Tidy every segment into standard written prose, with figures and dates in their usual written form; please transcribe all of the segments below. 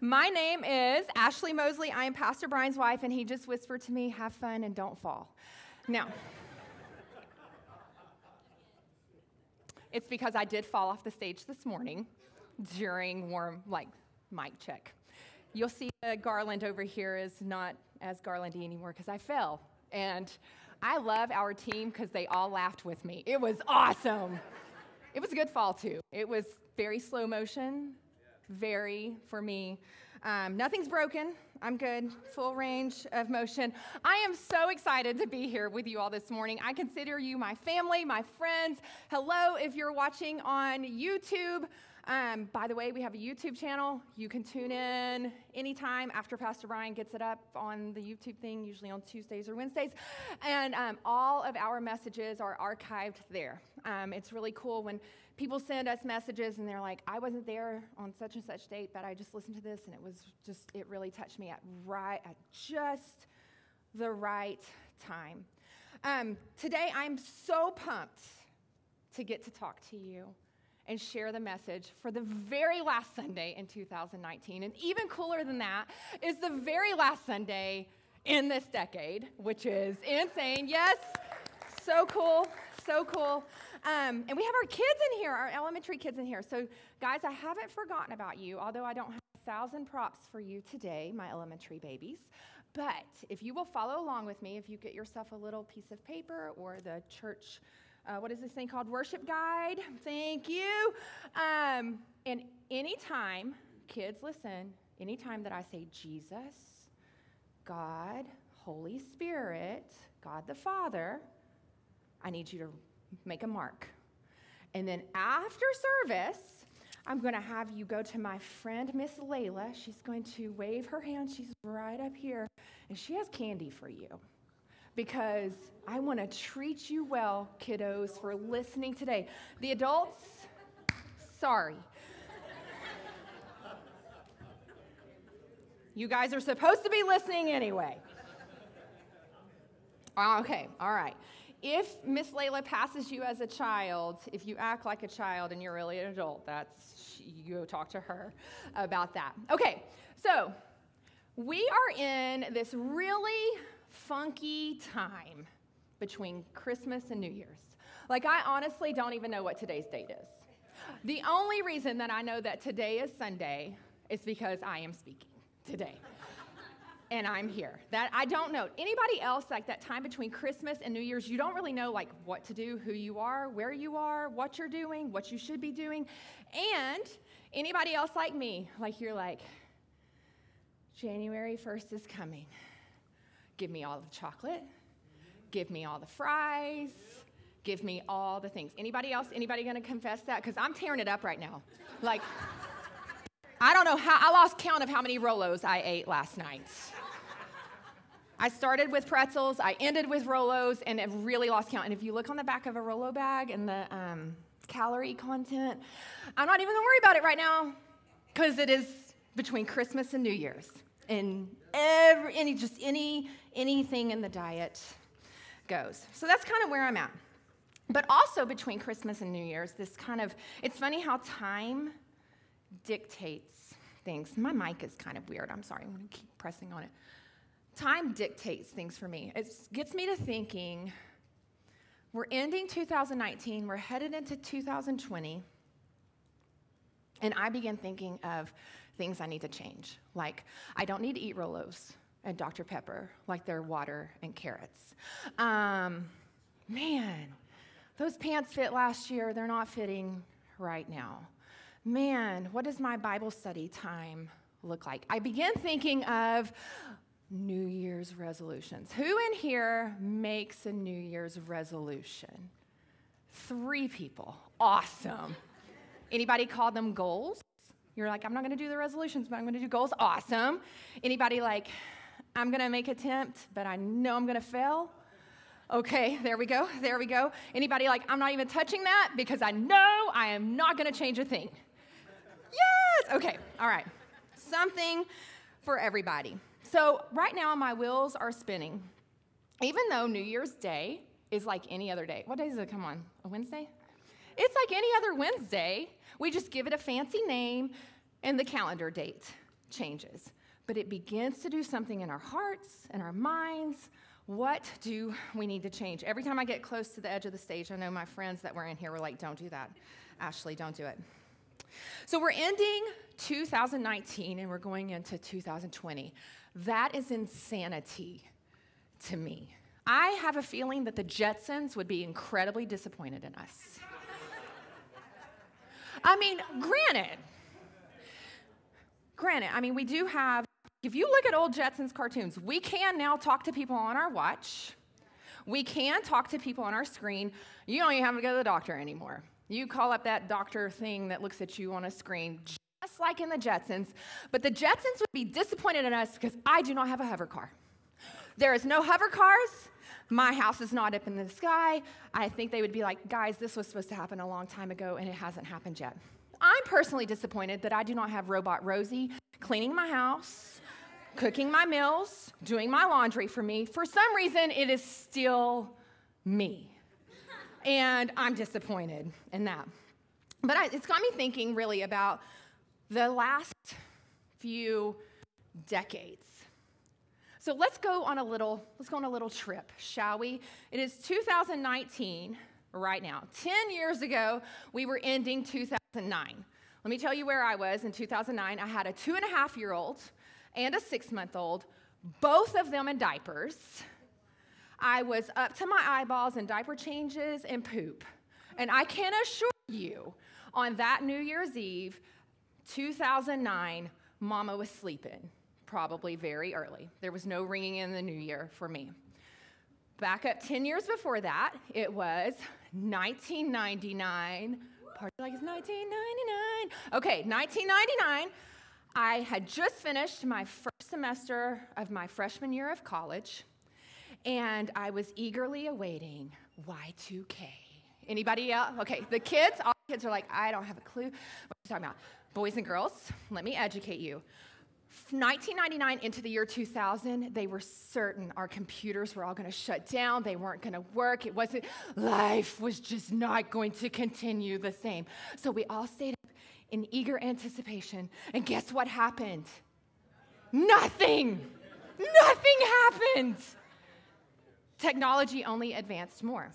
My name is Ashley Mosley. I am Pastor Brian's wife, and he just whispered to me, have fun and don't fall. Now, it's because I did fall off the stage this morning during warm, mic check. You'll see the garland over here is not as garlandy anymore because I fell. And I love our team because they all laughed with me. It was awesome. It was a good fall, too. It was very slow motion, very for me. Nothing's broken. I'm good. Full range of motion. I am so excited to be here with you all this morning. I consider you my family, my friends. Hello, if you're watching on YouTube. By the way, we have a YouTube channel. You can tune in anytime after Pastor Brian gets it up on the YouTube thing, usually on Tuesdays or Wednesdays. And all of our messages are archived there. It's really cool when people send us messages and they're like, I wasn't there on such and such date, but I just listened to this and it was just, it really touched me at just the right time. Today, I'm so pumped to get to talk to you and share the message for the very last Sunday in 2019. And even cooler than that is the very last Sunday in this decade, which is insane. Yes, so cool, so cool. And we have our kids in here, our elementary kids in here. So guys, I haven't forgotten about you, although I don't have 1,000 props for you today, my elementary babies. But if you will follow along with me, if you get yourself a little piece of paper or the church, what is this thing called? Worship guide. Thank you. And anytime, kids, listen, anytime that I say Jesus, God, Holy Spirit, God the Father, I need you to make a mark. And then after service, I'm going to have you go to my friend, Miss Layla. She's going to wave her hand. She's right up here. And she has candy for you, because I want to treat you well, kiddos, for listening today. The adults, sorry. You guys are supposed to be listening anyway. Okay, all right. If Miss Layla passes you as a child, if you act like a child and you're really an adult, you go talk to her about that. Okay, so we are in this really funky time between Christmas and New Year's. Like, I honestly don't even know what today's date is. The only reason that I know that today is Sunday is because I am speaking today. And I'm here. That I don't know. Anybody else, like, that time between Christmas and New Year's, you don't really know, like, what to do, who you are, where you are, what you're doing, what you should be doing. And anybody else like me, like, you're like, January 1st is coming. Give me all the chocolate, give me all the fries, give me all the things. Anybody else, anybody gonna confess that? Because I'm tearing it up right now. Like, I don't know how, I lost count of how many Rolos I ate last night. I started with pretzels, I ended with Rolos, and I really lost count. And if you look on the back of a Rolo bag and the calorie content, I'm not even gonna worry about it right now, because it is between Christmas and New Year's. And anything in the diet goes. So that's kind of where I'm at. But also between Christmas and New Year's, this kind of, it's funny how time dictates things. My mic is kind of weird. I'm sorry. I'm going to keep pressing on it. Time dictates things for me. It gets me to thinking, we're ending 2019. We're headed into 2020. And I began thinking of things I need to change. Like, I don't need to eat Rolos and Dr. Pepper like they're water and carrots. Man, those pants fit last year. They're not fitting right now. Man, what does my Bible study time look like? I began thinking of New Year's resolutions. Who in here makes a New Year's resolution? 3 people. Awesome. Anybody call them goals? You're like, I'm not going to do the resolutions, but I'm going to do goals. Awesome. Anybody like, I'm going to make an attempt, but I know I'm going to fail? Okay, there we go. There we go. Anybody like, I'm not even touching that because I know I am not going to change a thing? Yes. Okay. All right. Something for everybody. So right now my wheels are spinning. Even though New Year's Day is like any other day. What day does it come on? A Wednesday? It's like any other Wednesday. We just give it a fancy name and the calendar date. changes, but it begins to do something in our hearts and our minds. What do we need to change? Every time I get close to the edge of the stage, I know my friends that were in here were like, don't do that. Ashley, don't do it. So we're ending 2019 and we're going into 2020. That is insanity to me. I have a feeling that the Jetsons would be incredibly disappointed in us. I mean, granted, I mean, we do have, if you look at old Jetsons cartoons, we can now talk to people on our watch. We can talk to people on our screen. You don't even have to go to the doctor anymore. You call up that doctor thing that looks at you on a screen, just like in the Jetsons. But the Jetsons would be disappointed in us because I do not have a hover car. There is no hover cars. My house is not up in the sky. I think they would be like, guys, this was supposed to happen a long time ago, and it hasn't happened yet. I'm personally disappointed that I do not have Robot Rosie cleaning my house, cooking my meals, doing my laundry for me. For some reason, it is still me. And I'm disappointed in that. But it's got me thinking really about the last few decades. So let's go on a little trip, shall we? It is 2019 right now. 10 years ago, we were ending 2009. Let me tell you where I was in 2009. I had a 2.5-year-old and a 6-month-old, both of them in diapers. I was up to my eyeballs in diaper changes and poop. And I can assure you, on that New Year's Eve, 2009, Mama was sleeping, probably very early. There was no ringing in the new year for me. Back up 10 years before that, it was 1999. Party like it's 1999. Okay, 1999. I had just finished my first semester of my freshman year of college, and I was eagerly awaiting Y2K. Anybody else? Okay, the kids, all the kids are like, I don't have a clue what you're talking about. Boys and girls, let me educate you. 1999 into the year 2000, they were certain our computers were all going to shut down. They weren't going to work. It wasn't, life was just not going to continue the same. So we all stayed in eager anticipation, and guess what happened? Nothing! Nothing happened! Technology only advanced more.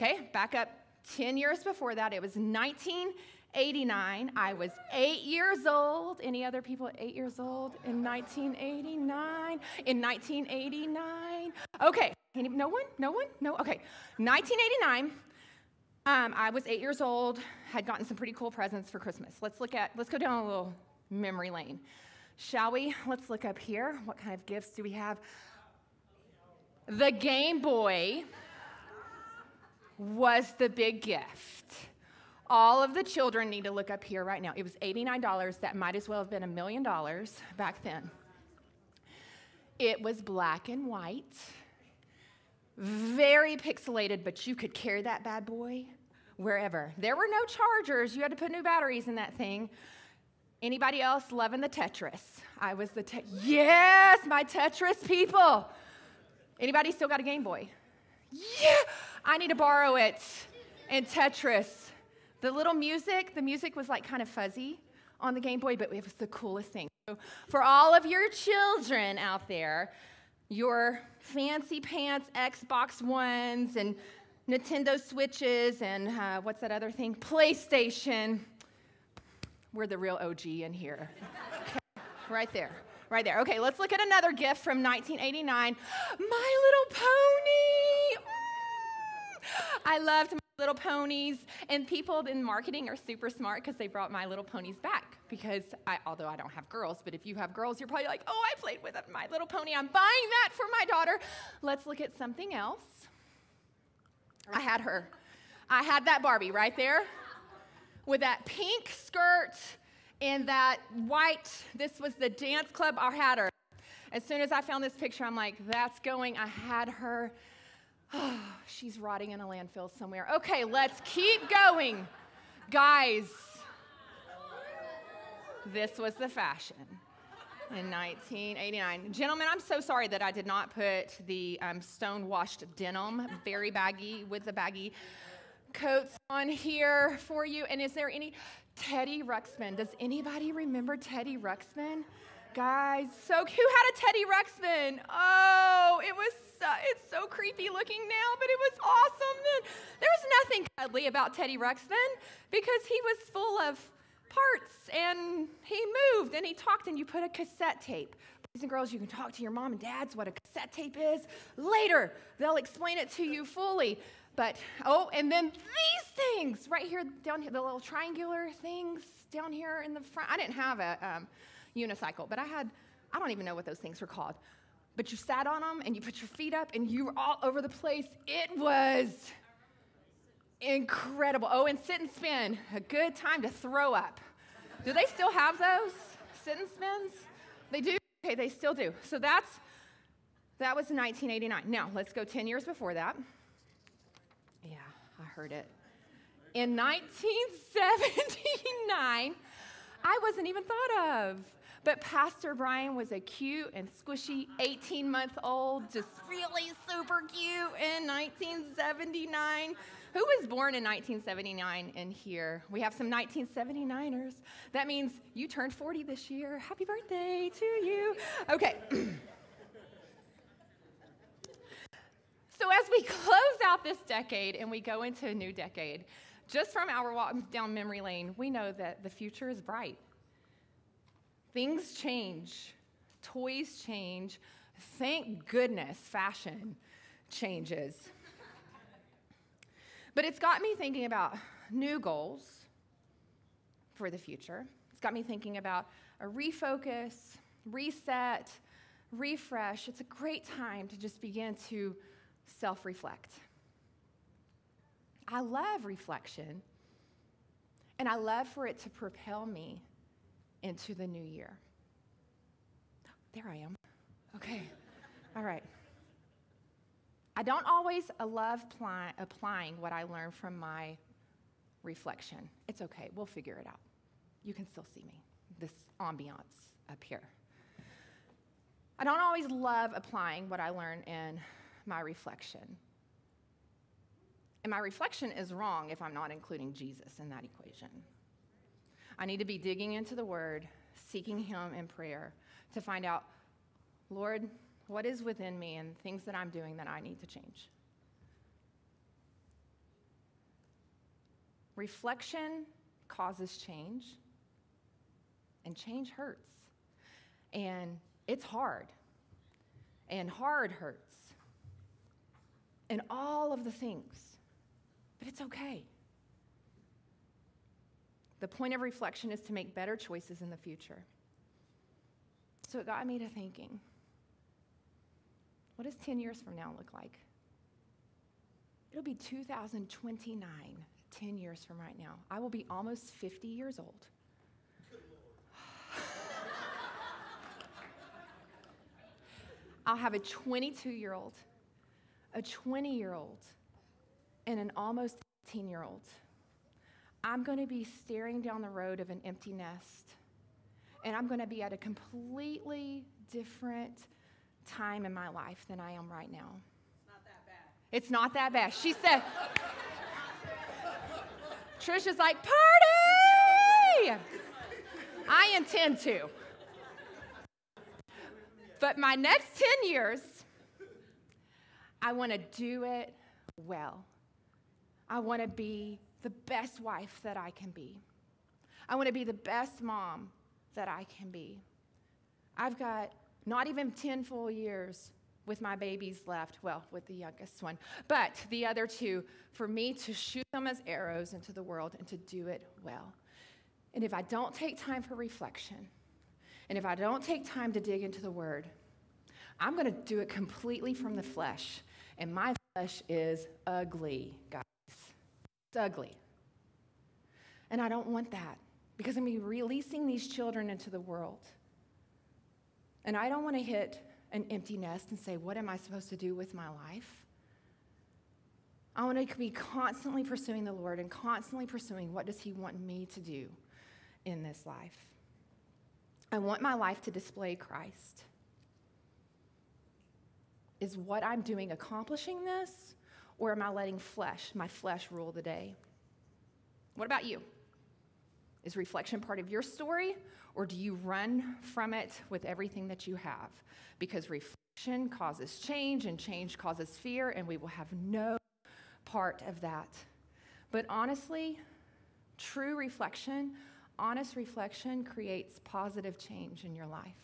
Okay, back up 10 years before that, it was 1989. I was 8 years old. Any other people 8 years old in 1989? In 1989? Okay, no one? No one? No? Okay, 1989. I was 8 years old, had gotten some pretty cool presents for Christmas. Let's go down a little memory lane, shall we? Let's look up here. What kind of gifts do we have? The Game Boy was the big gift. All of the children need to look up here right now. It was $89. That might as well have been $1 million back then. It was black and white. Very pixelated, but you could carry that bad boy wherever. There were no chargers. You had to put new batteries in that thing. Anybody else loving the Tetris? I was the Yes, my Tetris people. Anybody still got a Game Boy? Yeah, I need to borrow it. And Tetris. The little music, the music was like kind of fuzzy on the Game Boy, but it was the coolest thing. So for all of your children out there, your fancy pants Xbox Ones and Nintendo Switches and what's that other thing? PlayStation. We're the real OG in here. Okay. Right there. Right there. Okay, let's look at another gift from 1989. My Little Pony. I loved My Little Ponies. And people in marketing are super smart because they brought My Little Ponies back. Because although I don't have girls, but if you have girls, you're probably like, oh, I played with My Little Pony. I'm buying that for my daughter. Let's look at something else. I had her. I had that Barbie right there with that pink skirt and that white. This was the dance club. I had her. As soon as I found this picture, I'm like, that's going. I had her. Oh, she's rotting in a landfill somewhere. Okay, let's keep going. Guys, this was the fashion in 1989. Gentlemen, I'm so sorry that I did not put the stone-washed denim, very baggy, with the baggy coats on here for you. And is there any Teddy Ruxpin? Does anybody remember Teddy Ruxpin? Guys, so cute. Who had a Teddy Ruxpin? Oh, it was so, it's so creepy looking now, but it was awesome then. There was nothing cuddly about Teddy Ruxpin because he was full of parts and he moved and he talked and you put a cassette tape. Boys and girls, you can talk to your mom and dads what a cassette tape is. Later, they'll explain it to you fully. But, oh, and then these things right here down here, the little triangular things down here in the front. I didn't have a unicycle, but I had, I don't even know what those things were called. But you sat on them and you put your feet up and you were all over the place. It was incredible. Oh, and sit and spin, a good time to throw up. Do they still have those sit and spins? They do? Okay, they still do. So that was 1989. Now, let's go 10 years before that. Yeah, I heard it. In 1979, I wasn't even thought of. But Pastor Brian was a cute and squishy 18-month-old, just really super cute in 1979. Who was born in 1979 in here? We have some 1979ers. That means you turned 40 this year. Happy birthday to you. Okay. So as we close out this decade and we go into a new decade, just from our walk down memory lane, we know that the future is bright. Things change. Toys change. Thank goodness fashion changes. But it's got me thinking about new goals for the future. It's got me thinking about a refocus, reset, refresh. It's a great time to just begin to self-reflect. I love reflection, and I love for it to propel me into the new year. There I am. Okay. All right. I don't always love applying what I learned from my reflection. It's okay. We'll figure it out. You can still see me, this ambiance up here. I don't always love applying what I learned in my reflection. And my reflection is wrong if I'm not including Jesus in that equation. I need to be digging into the Word, seeking Him in prayer to find out, Lord, what is within me and things that I'm doing that I need to change. Reflection causes change, and change hurts. And it's hard, and hard hurts, and all of the things, but it's okay. The point of reflection is to make better choices in the future. So it got me to thinking, what does 10 years from now look like? It'll be 2029, 10 years from right now. I will be almost 50 years old. I'll have a 22-year-old, a 20-year-old, and an almost 18-year-old. I'm going to be staring down the road of an empty nest, and I'm going to be at a completely different time in my life than I am right now. It's not that bad. It's not that bad. She said, Trish is like, party! I intend to. But my next 10 years, I want to do it well. I want to be the best wife that I can be. I want to be the best mom that I can be. I've got not even 10 full years with my babies left, well, with the youngest one, but the other two, for me to shoot them as arrows into the world and to do it well. And if I don't take time for reflection, and if I don't take time to dig into the Word, I'm going to do it completely from the flesh, and my flesh is ugly, guys. It's ugly. And I don't want that because I'm going to be releasing these children into the world. And I don't want to hit an empty nest and say, what am I supposed to do with my life? I want to be constantly pursuing the Lord and constantly pursuing what does He want me to do in this life. I want my life to display Christ. Is what I'm doing accomplishing this? Or am I letting my flesh rule the day? What about you? Is reflection part of your story, or do you run from it with everything that you have? Because reflection causes change, and change causes fear, and we will have no part of that. But honestly, true reflection, honest reflection creates positive change in your life.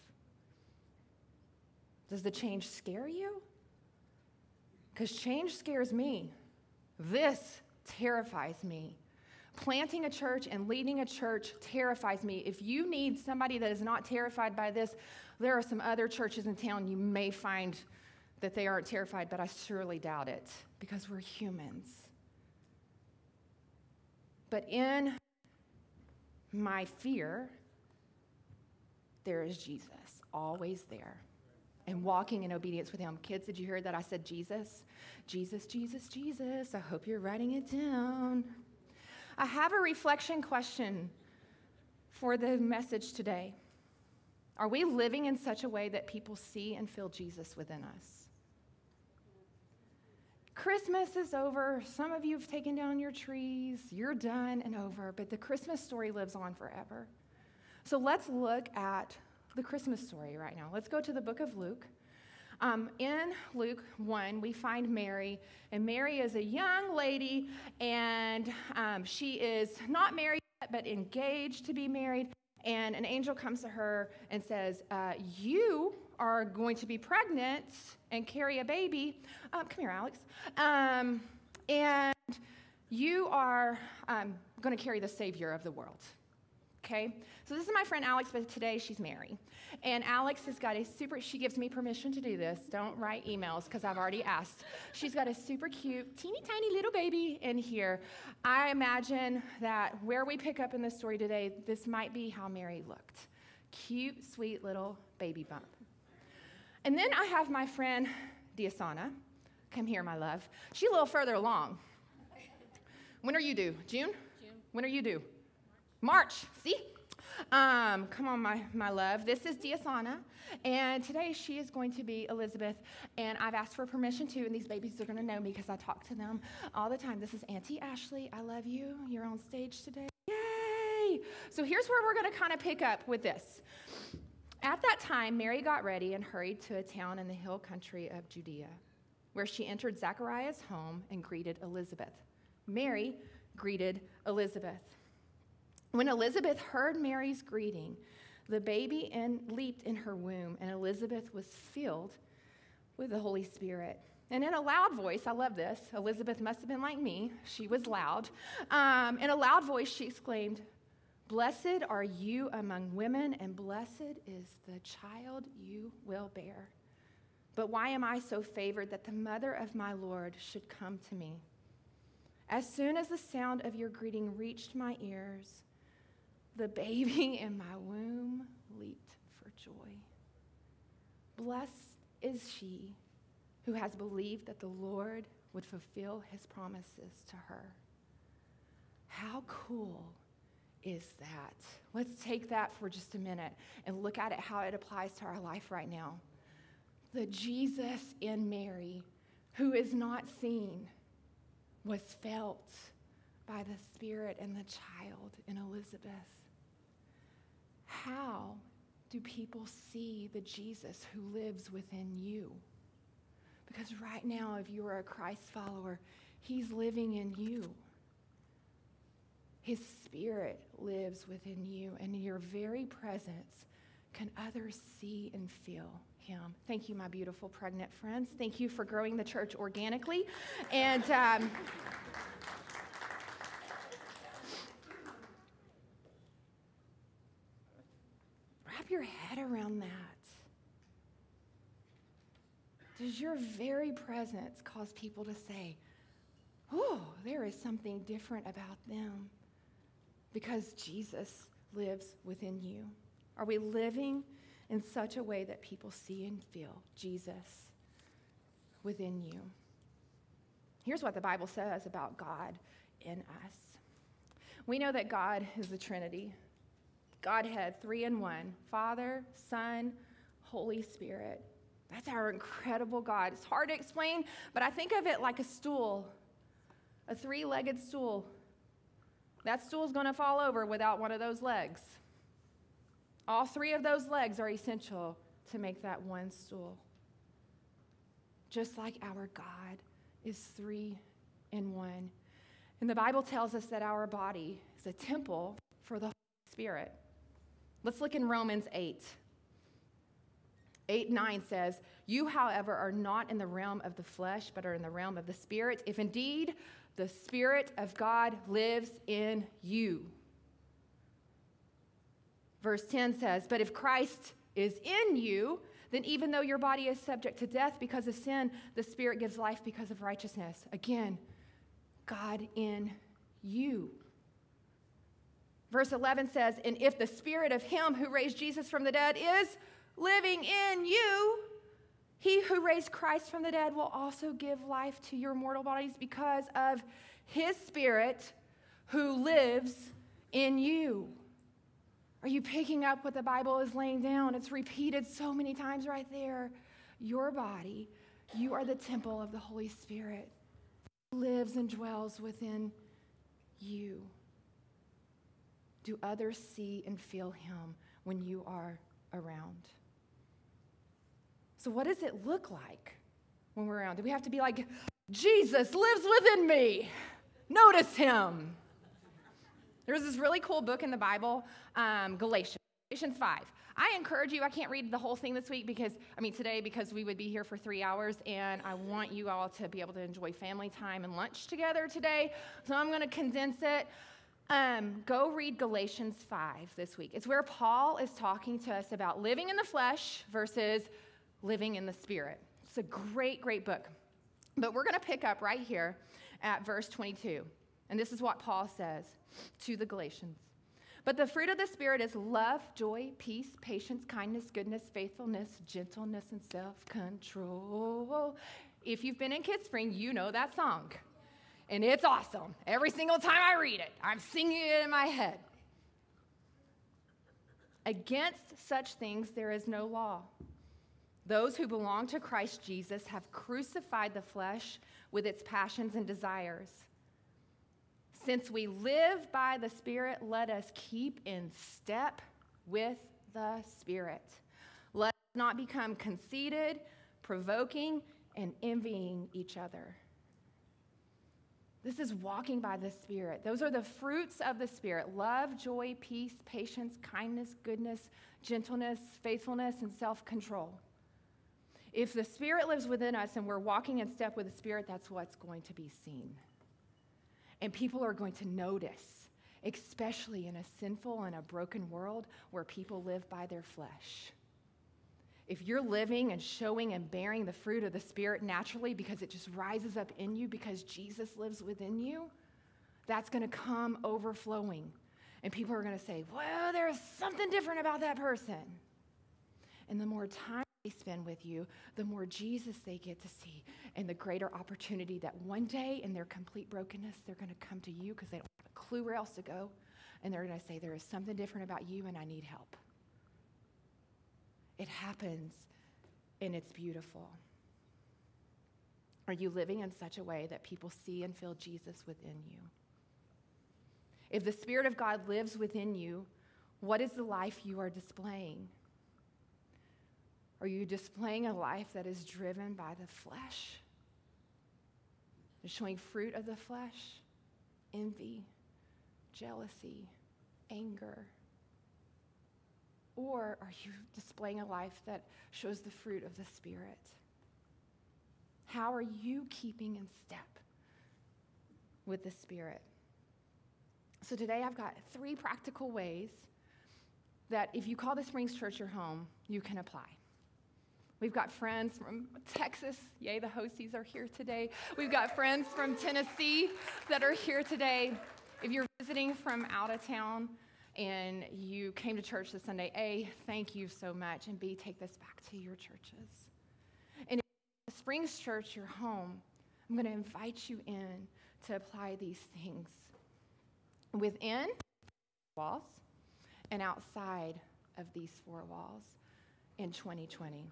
Does the change scare you? Because change scares me. This terrifies me. Planting a church and leading a church terrifies me. If you need somebody that is not terrified by this, there are some other churches in town you may find that they aren't terrified, but I surely doubt it because we're humans. But in my fear, there is Jesus, always there, and walking in obedience with him. Kids, did you hear that? I said Jesus. Jesus, Jesus, Jesus. I hope you're writing it down. I have a reflection question for the message today. Are we living in such a way that people see and feel Jesus within us? Christmas is over. Some of you have taken down your trees. You're done and over, but the Christmas story lives on forever. So let's look at the Christmas story right now. Let's go to the book of Luke. In Luke 1, we find Mary, and Mary is a young lady, and she is not married yet, but engaged to be married, and an angel comes to her and says, you are going to be pregnant and carry a baby. Come here, Alex. And you are going to carry the Savior of the world. Okay, so this is my friend Alex, but today she's Mary. And Alex has got a super, she gives me permission to do this. Don't write emails because I've already asked. She's got a super cute, teeny tiny little baby in here. I imagine that where we pick up in the story today, this might be how Mary looked. Cute, sweet little baby bump. And then I have my friend Diasana. Come here, my love. She's a little further along. When are you due? June? June. When are you due? March, see? Come on, my love. This is Diasana, and today she is going to be Elizabeth, and I've asked for permission too, and these babies are going to know me because I talk to them all the time. This is Auntie Ashley. I love you. You're on stage today. Yay! So here's where we're going to kind of pick up with this. At that time, Mary got ready and hurried to a town in the hill country of Judea, where she entered Zechariah's home and greeted Elizabeth. Mary greeted Elizabeth. When Elizabeth heard Mary's greeting, the baby leaped in her womb, and Elizabeth was filled with the Holy Spirit. And in a loud voice, I love this, Elizabeth must have been like me, she was loud. In a loud voice, she exclaimed, "Blessed are you among women, and blessed is the child you will bear. But why am I so favored that the mother of my Lord should come to me? As soon as the sound of your greeting reached my ears, the baby in my womb leaped for joy. Blessed is she who has believed that the Lord would fulfill his promises to her." How cool is that? Let's take that for just a minute and look at it, how it applies to our life right now. The Jesus in Mary, who is not seen, was felt by the Spirit and the child in Elizabeth. How do people see the Jesus who lives within you? Because right now, if you are a Christ follower, he's living in you. His Spirit lives within you, and in your very presence, can others see and feel him? Thank you, my beautiful pregnant friends. Thank you for growing the church organically. And wrap your head around that. Does your very presence cause people to say, "Oh, there is something different about them," because Jesus lives within you? Are we living in such a way that people see and feel Jesus within you? Here's what the Bible says about God in us. We know that God is the Trinity. Godhead, three in one, Father, Son, Holy Spirit. That's our incredible God. It's hard to explain, but I think of it like a stool, a three-legged stool That stool's going to fall over without one of those legs. All three of those legs are essential to make that one stool. Just like our God is three in one. And the Bible tells us that our body is a temple for the Holy Spirit. Let's look in Romans 8. 8:9 says, "You, however, are not in the realm of the flesh, but are in the realm of the Spirit, if indeed the Spirit of God lives in you." Verse 10 says, "But if Christ is in you, then even though your body is subject to death because of sin, the Spirit gives life because of righteousness." Again, God in you. Verse 11 says, "And if the Spirit of him who raised Jesus from the dead is living in you, he who raised Christ from the dead will also give life to your mortal bodies because of his Spirit who lives in you." Are you picking up what the Bible is laying down? It's repeated so many times right there. Your body, you are the temple of the Holy Spirit, who lives and dwells within you. Do others see and feel him when you are around? So what does it look like when we're around? Do we have to be like, "Jesus lives within me. Notice him"? There's this really cool book in the Bible, Galatians 5. I encourage you, I can't read the whole thing this week because we would be here for 3 hours, and I want you all to be able to enjoy family time and lunch together today. So I'm going to condense it. Go read Galatians 5 this week. It's where Paul is talking to us about living in the flesh versus living in the Spirit. It's a great, great book. But we're going to pick up right here at verse 22. And this is what Paul says to the Galatians. "But the fruit of the Spirit is love, joy, peace, patience, kindness, goodness, faithfulness, gentleness, and self-control." If you've been in KidSpring, you know that song. And it's awesome. Every single time I read it, I'm singing it in my head. "Against such things there is no law. Those who belong to Christ Jesus have crucified the flesh with its passions and desires. Since we live by the Spirit, let us keep in step with the Spirit. Let us not become conceited, provoking, and envying each other." This is walking by the Spirit. Those are the fruits of the Spirit: love, joy, peace, patience, kindness, goodness, gentleness, faithfulness, and self-control. If the Spirit lives within us and we're walking in step with the Spirit, that's what's going to be seen. And people are going to notice, especially in a sinful and a broken world where people live by their flesh. If you're living and showing and bearing the fruit of the Spirit naturally because it just rises up in you because Jesus lives within you, that's going to come overflowing. And people are going to say, "Whoa, there's something different about that person." And the more time they spend with you, the more Jesus they get to see, and the greater opportunity that one day in their complete brokenness, they're going to come to you because they don't have a clue where else to go, and they're going to say, "There is something different about you, and I need help." It happens, and it's beautiful. Are you living in such a way that people see and feel Jesus within you? If the Spirit of God lives within you, what is the life you are displaying? Are you displaying a life that is driven by the flesh? You're showing fruit of the flesh: envy, jealousy, anger. Or are you displaying a life that shows the fruit of the Spirit? How are you keeping in step with the Spirit? So today I've got 3 practical ways that if you call the Springs Church your home, you can apply. We've got friends from Texas. Yay, the Hosies are here today. We've got friends from Tennessee that are here today. If you're visiting from out of town and you came to church this Sunday, A, thank you so much, and B, take this back to your churches. And if the Springs Church, your home, I'm going to invite you in to apply these things within walls and outside of these 4 walls in 2020.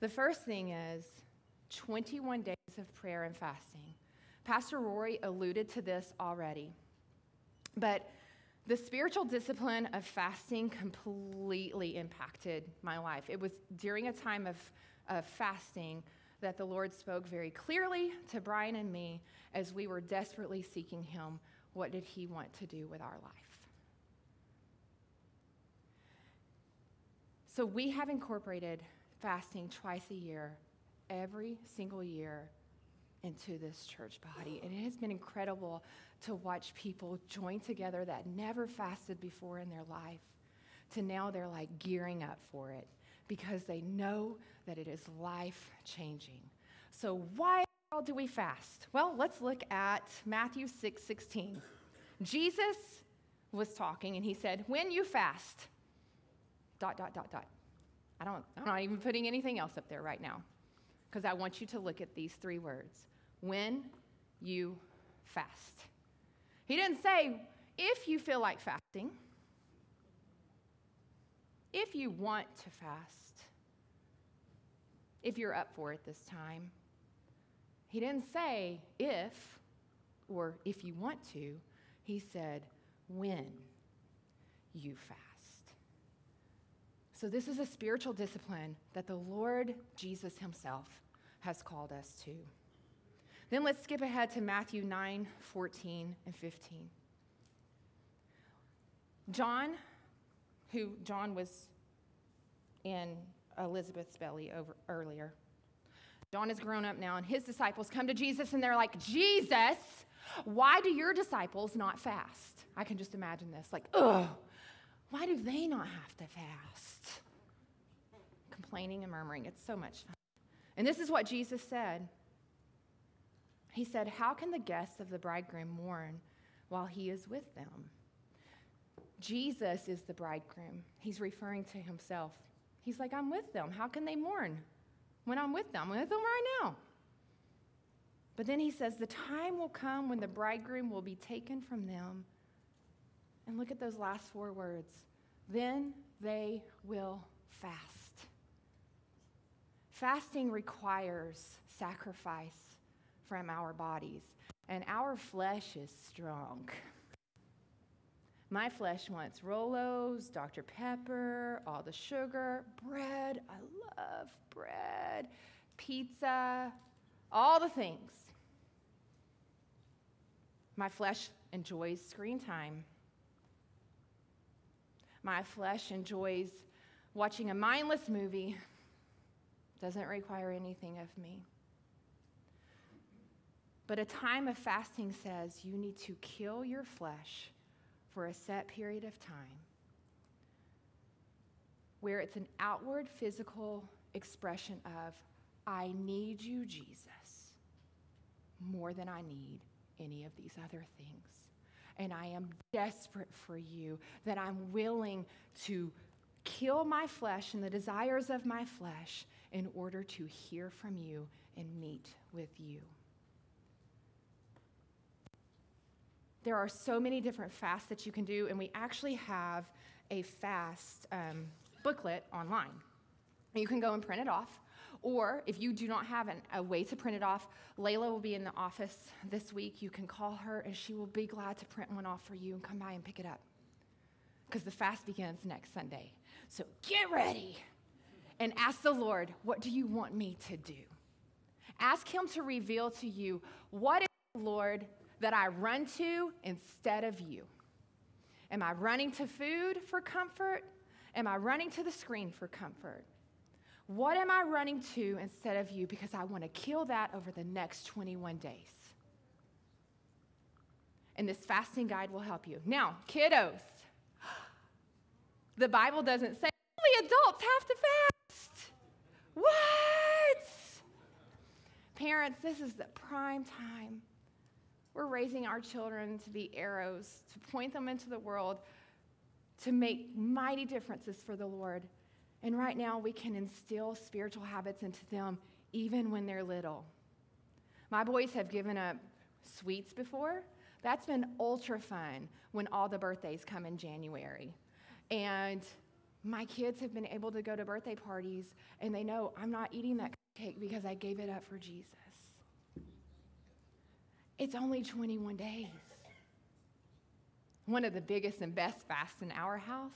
The first thing is 21 days of prayer and fasting. Pastor Rory alluded to this already. But the spiritual discipline of fasting completely impacted my life. It was during a time of fasting that the Lord spoke very clearly to Brian and me as we were desperately seeking him. What did he want to do with our life? So we have incorporated fasting twice a year, every single year, into this church body. And it has been incredible to watch people join together that never fasted before in their life, to now they're like gearing up for it because they know that it is life-changing. So why do we fast? Well, let's look at Matthew 6:16. Jesus was talking and he said, when you fast, ... I'm not even putting anything else up there right now, because I want you to look at these three words. When you fast. He didn't say, if you feel like fasting, if you want to fast, if you're up for it this time. He didn't say if, or if you want to. He said, when you fast. So this is a spiritual discipline that the Lord Jesus himself has called us to. Then let's skip ahead to Matthew 9, 14, and 15. John was in Elizabeth's belly earlier. John is grown up now, and his disciples come to Jesus, and they're like, Jesus, why do your disciples not fast? I can just imagine this, like, ugh. Why do they not have to fast? Complaining and murmuring. It's so much fun. And this is what Jesus said. He said, how can the guests of the bridegroom mourn while he is with them? Jesus is the bridegroom. He's referring to himself. He's like, I'm with them. How can they mourn when I'm with them? I'm with them right now. But then he says, the time will come when the bridegroom will be taken from them. And look at those last four words. Then they will fast. Fasting requires sacrifice from our bodies, and our flesh is strong. My flesh wants Rolos, Dr. Pepper, all the sugar, bread, I love bread, pizza, all the things. My flesh enjoys screen time. My flesh enjoys watching a mindless movie. Doesn't require anything of me. But a time of fasting says you need to kill your flesh for a set period of time where it's an outward physical expression of, I need you, Jesus, more than I need any of these other things. And I am desperate for you, that I'm willing to kill my flesh and the desires of my flesh in order to hear from you and meet with you. There are so many different fasts that you can do, and we actually have a fast booklet online. You can go and print it off, or if you do not have a way to print it off, Layla will be in the office this week. You can call her, and she will be glad to print one off for you and come by and pick it up, because the fast begins next Sunday. So get ready and ask the Lord, what do you want me to do? Ask him to reveal to you, what is the Lord that I run to instead of you? Am I running to food for comfort? Am I running to the screen for comfort? What am I running to instead of you? Because I want to kill that over the next 21 days. And this fasting guide will help you. Now, kiddos, the Bible doesn't say only adults have to fast. What? Parents, this is the prime time. We're raising our children to be arrows, to point them into the world, to make mighty differences for the Lord. And right now, we can instill spiritual habits into them even when they're little. My boys have given up sweets before. That's been ultra fun when all the birthdays come in January. And my kids have been able to go to birthday parties, and they know I'm not eating that cake because I gave it up for Jesus. It's only 21 days. One of the biggest and best fasts in our house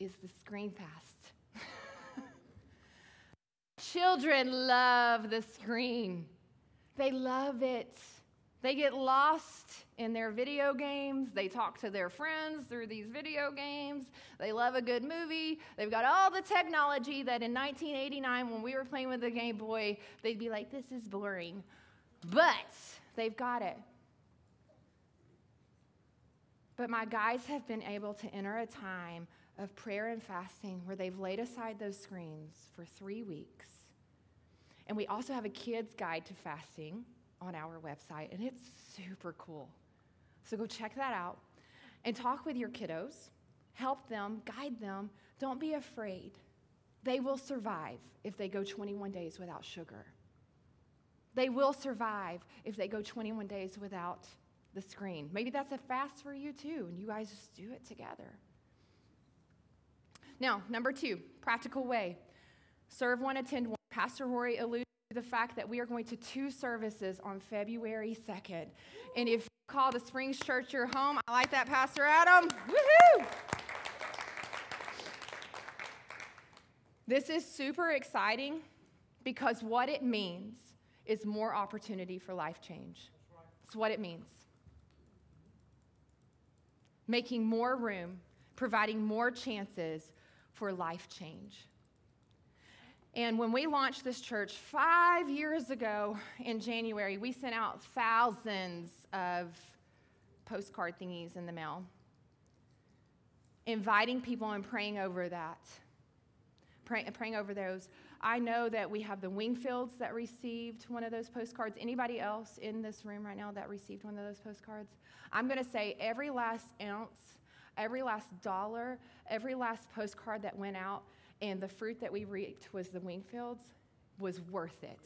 is the screen fast. Children love the screen. They love it. They get lost in their video games. They talk to their friends through these video games. They love a good movie. They've got all the technology that in 1989, when we were playing with the Game Boy, they'd be like, this is boring. But they've got it. But my guys have been able to enter a time of prayer and fasting where they've laid aside those screens for 3 weeks. And we also have a kids' guide to fasting on our website, and it's super cool. So go check that out and talk with your kiddos. Help them, guide them. Don't be afraid. They will survive if they go 21 days without sugar. They will survive if they go 21 days without the screen. Maybe that's a fast for you too, and you guys just do it together. Now, number two, practical way. Serve one, attend one. Pastor Rory alluded to the fact that we are going to two services on February 2nd. And if you call the Springs Church your home, I like that, Pastor Adam. Woohoo! This is super exciting because what it means is more opportunity for life change. That's what it means. Making more room, providing more chances for life change. And when we launched this church 5 years ago in January, we sent out thousands of postcard thingies in the mail, inviting people and praying over that, praying over those. I know that we have the Wingfields that received one of those postcards. Anybody else in this room right now that received one of those postcards? I'm going to say every last ounce, every last dollar, every last postcard that went out and the fruit that we reaped was the Wingfields was worth it.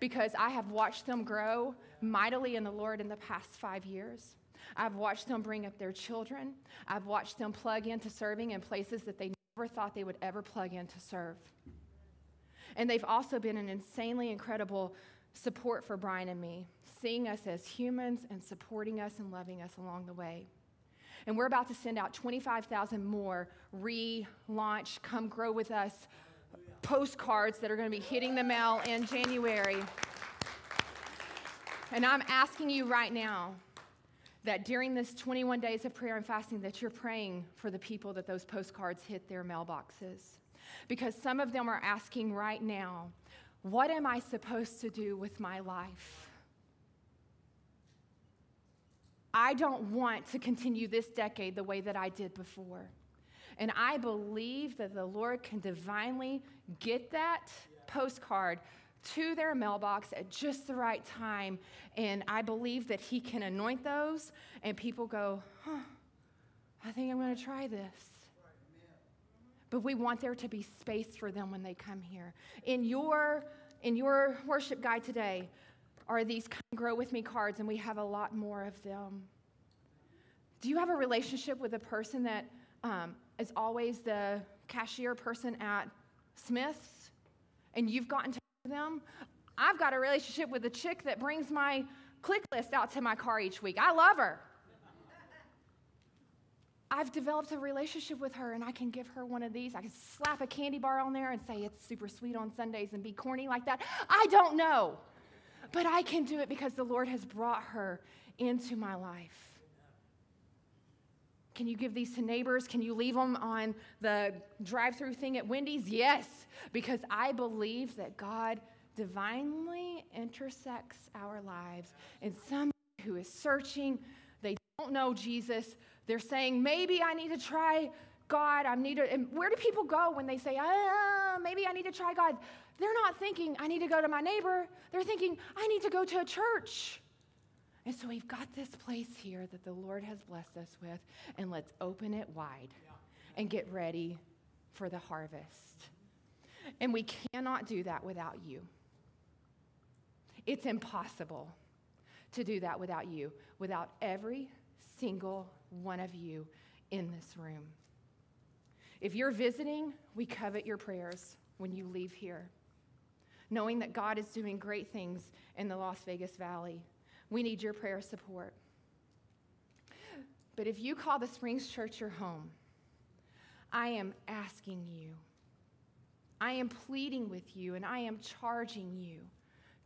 Because I have watched them grow mightily in the Lord in the past 5 years. I've watched them bring up their children. I've watched them plug into serving in places that they never thought they would ever plug in to serve. And they've also been an insanely incredible support for Brian and me, seeing us as humans and supporting us and loving us along the way. And we're about to send out 25,000 more relaunch, come grow with us postcards that are going to be hitting the mail in January. And I'm asking you right now that during this 21 days of prayer and fasting that you're praying for the people that those postcards hit their mailboxes. Because some of them are asking right now, what am I supposed to do with my life? I don't want to continue this decade the way that I did before. And I believe that the Lord can divinely get that postcard to their mailbox at just the right time. And I believe that He can anoint those and people go, huh, I think I'm going to try this. But we want there to be space for them when they come here. In your worship guide today are these Come Grow With Me cards, and we have a lot more of them. Do you have a relationship with a person that is always the cashier person at Smith's, and you've gotten to know them? I've got a relationship with a chick that brings my click list out to my car each week. I love her. I've developed a relationship with her, and I can give her one of these. I can slap a candy bar on there and say it's super sweet on Sundays and be corny like that. I don't know, but I can do it because the Lord has brought her into my life. Can you give these to neighbors? Can you leave them on the drive-through thing at Wendy's? Yes, because I believe that God divinely intersects our lives, and somebody who is searching, they don't know Jesus, they're saying, maybe I need to try God. And where do people go when they say, maybe I need to try God? They're not thinking, I need to go to my neighbor. They're thinking, I need to go to a church. And so we've got this place here that the Lord has blessed us with, and let's open it wide and get ready for the harvest. And we cannot do that without you. It's impossible to do that without you, without every single one of you in this room. If you're visiting, we covet your prayers when you leave here, knowing that God is doing great things in the Las Vegas Valley. We need your prayer support. But if you call the Springs Church your home, I am asking you, I am pleading with you, and I am charging you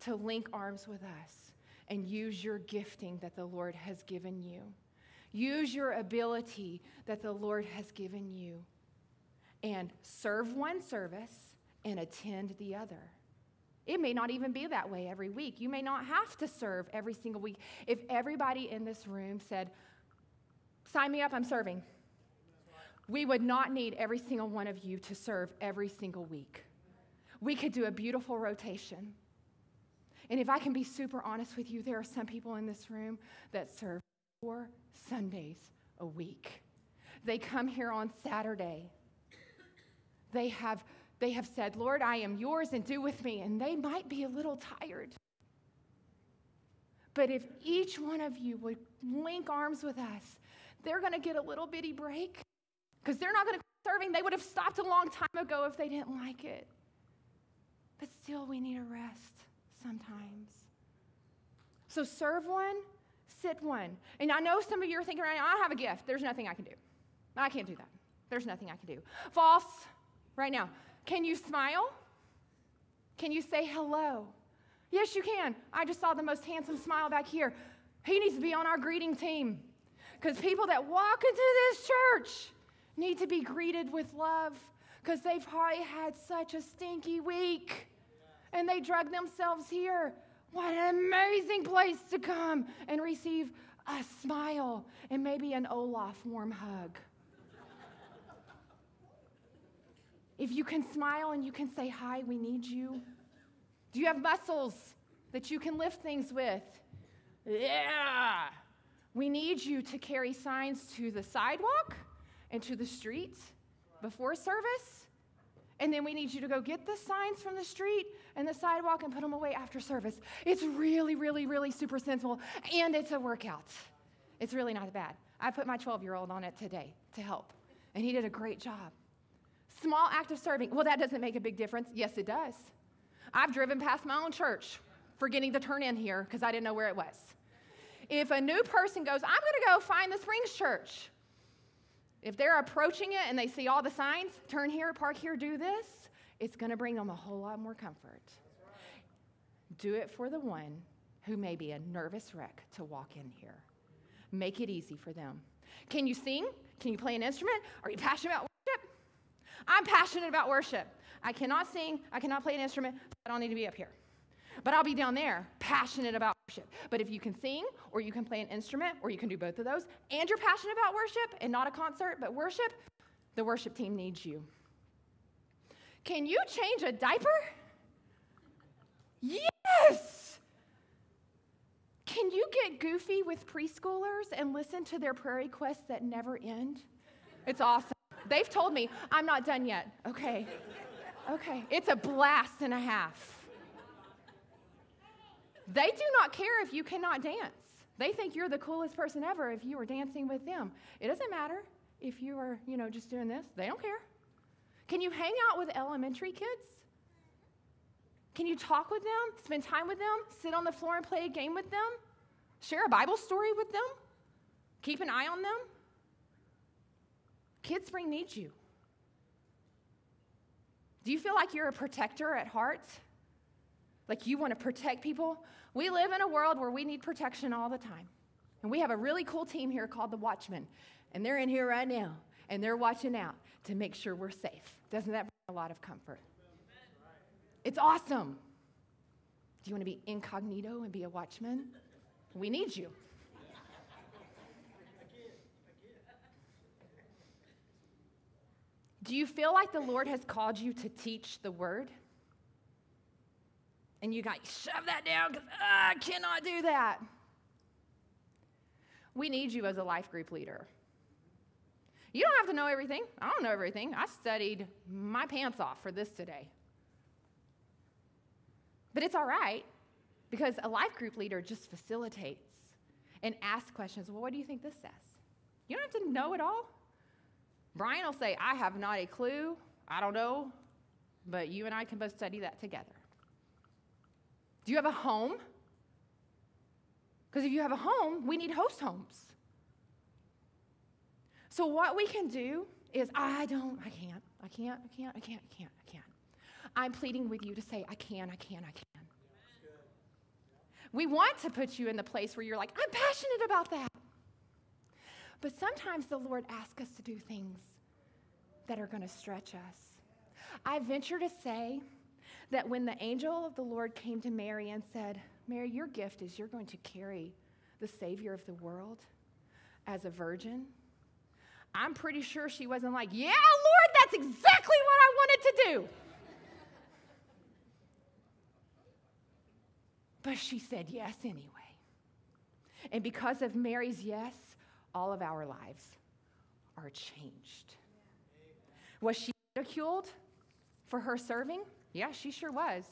to link arms with us and use your gifting that the Lord has given you. Use your ability that the Lord has given you and serve one service and attend the other. It may not even be that way every week. You may not have to serve every single week. If everybody in this room said, sign me up, I'm serving, we would not need every single one of you to serve every single week. We could do a beautiful rotation. And if I can be super honest with you, there are some people in this room that serve 4 Sundays a week. They come here on Saturday. They have said, Lord, I am yours and do with me. And they might be a little tired. But if each one of you would link arms with us, they're going to get a little bitty break because they're not going to quit serving. They would have stopped a long time ago if they didn't like it. But still, we need a rest sometimes. So serve one, sit one. And I know some of you are thinking, right now, I have a gift. There's nothing I can do. I can't do that. There's nothing I can do. False. Right now. Can you smile? Can you say hello? Yes, you can. I just saw the most handsome smile back here. He needs to be on our greeting team because people that walk into this church need to be greeted with love because they've probably had such a stinky week and they drug themselves here. What an amazing place to come and receive a smile and maybe an Olaf warm hug. If you can smile and you can say, hi, we need you. Do you have muscles that you can lift things with? Yeah. We need you to carry signs to the sidewalk and to the street before service. And then we need you to go get the signs from the street and the sidewalk and put them away after service. It's really, really, really super sensible. And it's a workout. It's really not bad. I put my 12-year-old on it today to help. And he did a great job. Small act of serving. Well, that doesn't make a big difference. Yes, it does. I've driven past my own church forgetting to turn in here because I didn't know where it was. If a new person goes, I'm going to go find the Springs Church. If they're approaching it and they see all the signs, turn here, park here, do this, it's going to bring them a whole lot more comfort. Do it for the one who may be a nervous wreck to walk in here. Make it easy for them. Can you sing? Can you play an instrument? Are you passionate about worship? I'm passionate about worship. I cannot sing. I cannot play an instrument. I don't need to be up here. But I'll be down there passionate about worship. But if you can sing or you can play an instrument or you can do both of those and you're passionate about worship and not a concert but worship, the worship team needs you. Can you change a diaper? Yes! Can you get goofy with preschoolers and listen to their prayer requests that never end? It's awesome. They've told me, I'm not done yet. Okay. Okay. It's a blast and a half. They do not care if you cannot dance. They think you're the coolest person ever if you were dancing with them. It doesn't matter if you are, just doing this. They don't care. Can you hang out with elementary kids? Can you talk with them, spend time with them, sit on the floor and play a game with them, share a Bible story with them, keep an eye on them? KidSpring needs you. Do you feel like you're a protector at heart? Like you want to protect people? We live in a world where we need protection all the time. And we have a really cool team here called the Watchmen. And they're in here right now. And they're watching out to make sure we're safe. Doesn't that bring a lot of comfort? It's awesome. Do you want to be incognito and be a Watchman? We need you. Do you feel like the Lord has called you to teach the word? And you got, shove that down because I cannot do that. We need you as a life group leader. You don't have to know everything. I don't know everything. I studied my pants off for this today. But it's all right because a life group leader just facilitates and asks questions. Well, what do you think this says? You don't have to know it all. Brian will say, I have not a clue, I don't know, but you and I can both study that together. Do you have a home? Because if you have a home, we need host homes. So what we can do is, I can't. I'm pleading with you to say, I can. We want to put you in the place where you're like, I'm passionate about that. But sometimes the Lord asks us to do things that are going to stretch us. I venture to say that when the angel of the Lord came to Mary and said, Mary, your gift is you're going to carry the Savior of the world as a virgin, I'm pretty sure she wasn't like, yeah, Lord, that's exactly what I wanted to do. But she said yes anyway. And because of Mary's yes, all of our lives are changed. Was she ridiculed for her serving? Yeah, she sure was.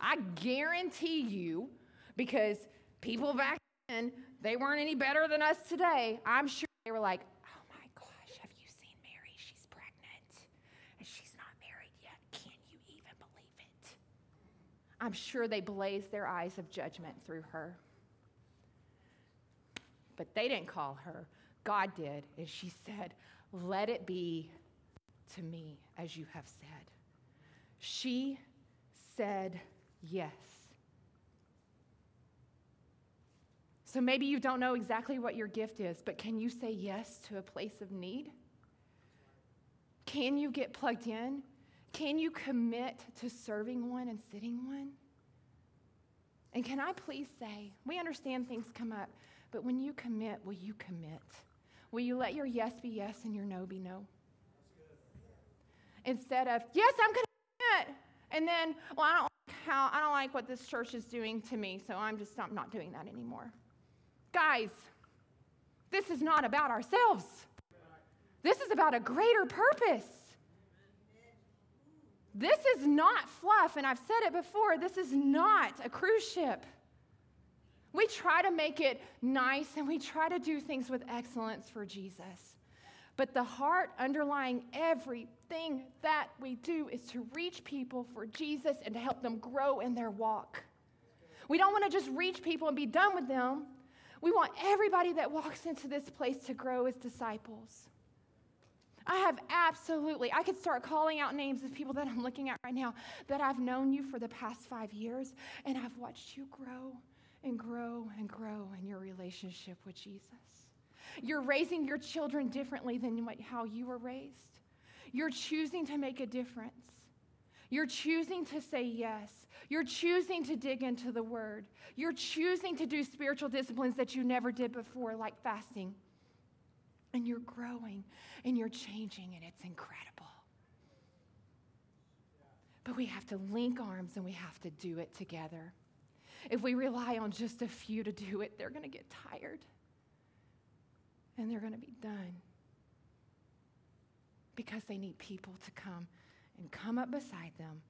I guarantee you, because people back then, they weren't any better than us today. I'm sure they were like, oh my gosh, have you seen Mary? She's pregnant and she's not married yet. Can you even believe it? I'm sure they blazed their eyes of judgment through her. But they didn't call her. God did. And she said, let it be to me as you have said. She said yes. So maybe you don't know exactly what your gift is, but can you say yes to a place of need? Can you get plugged in? Can you commit to serving one and sitting one? And can I please say, we understand things come up, but when you commit, will you commit? Will you let your yes be yes and your no be no? Instead of, yes, I'm going to commit. And then, well, I don't like what this church is doing to me, so I'm not doing that anymore. Guys, this is not about ourselves. This is about a greater purpose. This is not fluff, and I've said it before. This is not a cruise ship. We try to make it nice, and we try to do things with excellence for Jesus. But the heart underlying everything that we do is to reach people for Jesus and to help them grow in their walk. We don't want to just reach people and be done with them. We want everybody that walks into this place to grow as disciples. I could start calling out names of people that I'm looking at right now that I've known you for the past 5 years, and I've watched you grow and grow and grow in your relationship with Jesus. You're raising your children differently than how you were raised. You're choosing to make a difference. You're choosing to say yes. You're choosing to dig into the Word. You're choosing to do spiritual disciplines that you never did before, like fasting. And you're growing, and you're changing, and it's incredible. But we have to link arms, and we have to do it together. If we rely on just a few to do it, they're going to get tired. And they're going to be done because they need people to come and come up beside them.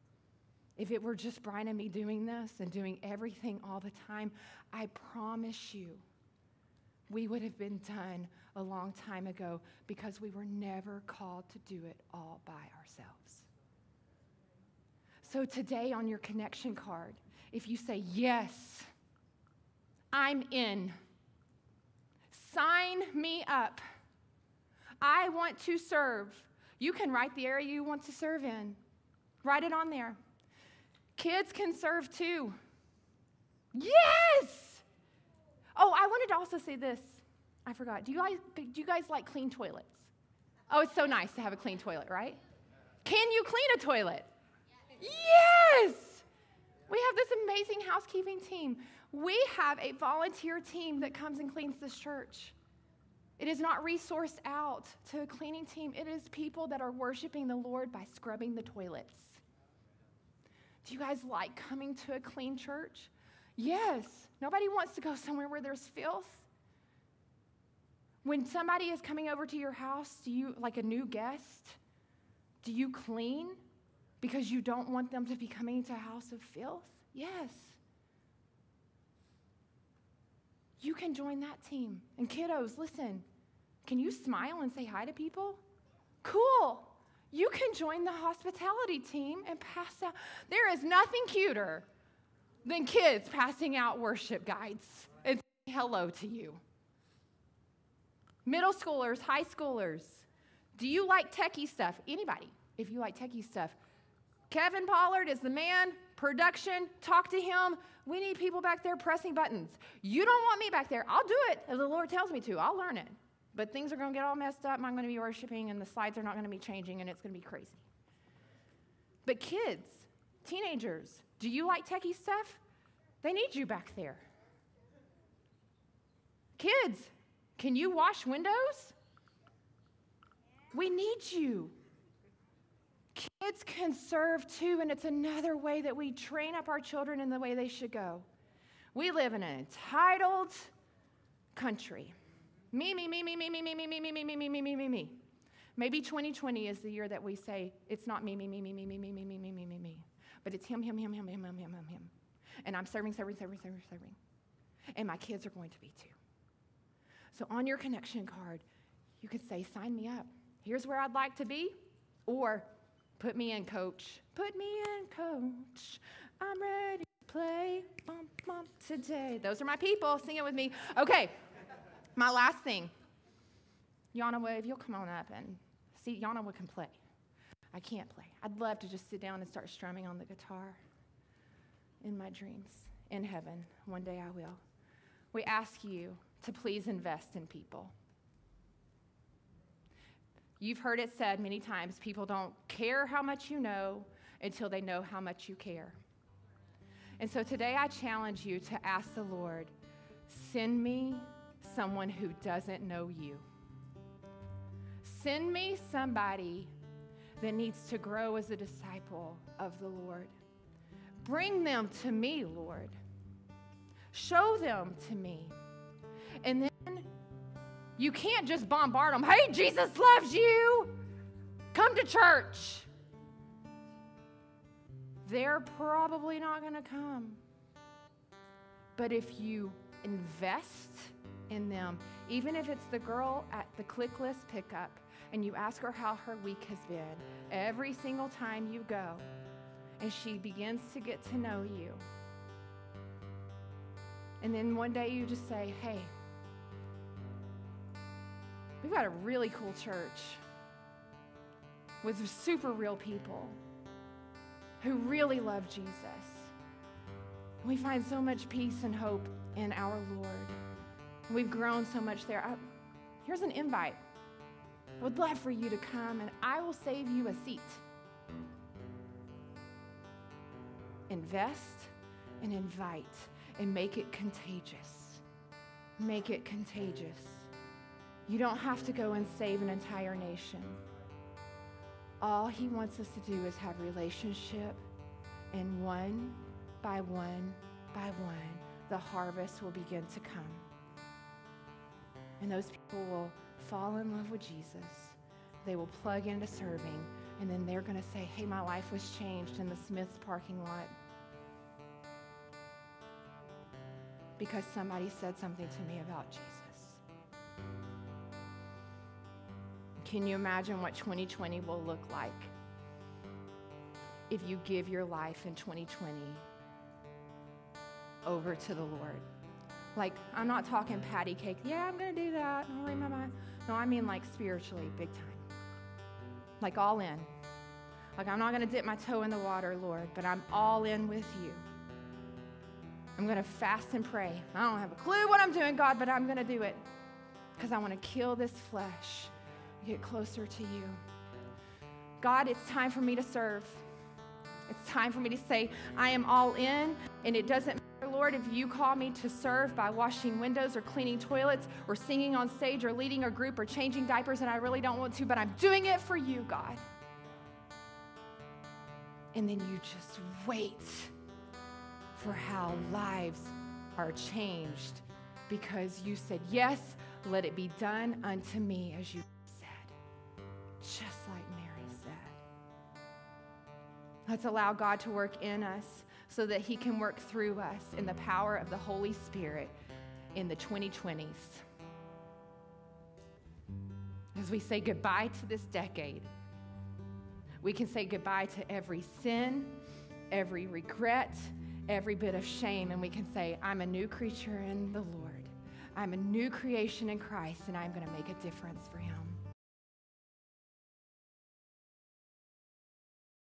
If it were just Brian and me doing this and doing everything all the time, I promise you we would have been done a long time ago because we were never called to do it all by ourselves. So today on your connection card, if you say, yes, I'm in. Sign me up. I want to serve. You can write the area you want to serve in. Write it on there. Kids can serve too. Yes! Oh, I wanted to also say this. I forgot. Do you guys like clean toilets? Oh, it's so nice to have a clean toilet, right? Can you clean a toilet? Yes! We have this amazing housekeeping team. We have a volunteer team that comes and cleans this church. It is not resourced out to a cleaning team. It is people that are worshiping the Lord by scrubbing the toilets. Do you guys like coming to a clean church? Yes. Nobody wants to go somewhere where there's filth. When somebody is coming over to your house, do you, like a new guest, do you clean because you don't want them to be coming to a house of filth? Yes. You can join that team. And kiddos, listen, can you smile and say hi to people? Cool. You can join the hospitality team and pass out. There is nothing cuter than kids passing out worship guides and saying hello to you. middle schoolers, high schoolers. Do you like techie stuff? Anybody, if you like techie stuff. Kevin Pollard is the man. Production, talk to him. We need people back there pressing buttons. You don't want me back there. I'll do it if the Lord tells me to. I'll learn it. But things are going to get all messed up, and I'm going to be worshiping, and the slides are not going to be changing, and it's going to be crazy. But kids, teenagers, do you like techie stuff? They need you back there. Kids, can you wash windows? We need you. Kids can serve too, and it's another way that we train up our children in the way they should go. We live in an entitled country. Me, me, me, me, me, me, me, me, me, me, me, me, me, me, me, me, me. Maybe 2020 is the year that we say, it's not me, me, me, me, me, me, me, me, me, me, me, me, me. But it's him, him, him, him, him, him, him, him, him. And I'm serving, serving, serving, serving, serving. And my kids are going to be too. So on your connection card, you could say, sign me up. Here's where I'd like to be. Or put me in, coach. Put me in, coach. I'm ready to play bump, bump today. Those are my people. Sing it with me. Okay. My last thing, Yana Wave, you'll come on up and see. Yana Wave can play. I can't play. I'd love to just sit down and start strumming on the guitar in my dreams. In heaven, one day I will. We ask you to please invest in people. You've heard it said many times, people don't care how much you know until they know how much you care. And so today I challenge you to ask the Lord, send me someone who doesn't know you. Send me somebody that needs to grow as a disciple of the Lord. Bring them to me, Lord. Show them to me. And then you can't just bombard them. Hey, Jesus loves you. Come to church. They're probably not going to come. But if you invest in them, even if it's the girl at the click list pickup and you ask her how her week has been, every single time you go and she begins to get to know you, and then one day you just say, hey, we've got a really cool church with super real people who really love Jesus. We find so much peace and hope in our Lord. We've grown so much there. Here's an invite. Would love for you to come, and I will save you a seat. Invest and invite and make it contagious. Make it contagious. You don't have to go and save an entire nation. All he wants us to do is have relationship, and one by one by one, the harvest will begin to come. And those people will fall in love with Jesus. They will plug into serving. And then they're going to say, hey, my life was changed in the Smith's parking lot because somebody said something to me about Jesus. Can you imagine what 2020 will look like if you give your life in 2020 over to the Lord? Like, I'm not talking patty cake. Yeah, I'm going to do that. I'll read my mind. No, I mean like spiritually, big time. Like all in. Like, I'm not going to dip my toe in the water, Lord, but I'm all in with you. I'm going to fast and pray. I don't have a clue what I'm doing, God, but I'm going to do it because I want to kill this flesh and get closer to you. God, it's time for me to serve. It's time for me to say, I am all in, and it doesn't matter. Lord, if you call me to serve by washing windows or cleaning toilets or singing on stage or leading a group or changing diapers, and I really don't want to, but I'm doing it for you, God. And then you just wait for how lives are changed because you said, yes, let it be done unto me as you said, just like Mary said. Let's allow God to work in us so that he can work through us in the power of the Holy Spirit in the 2020s. As we say goodbye to this decade, we can say goodbye to every sin, every regret, every bit of shame, and we can say, I'm a new creature in the Lord. I'm a new creation in Christ, and I'm going to make a difference for Him.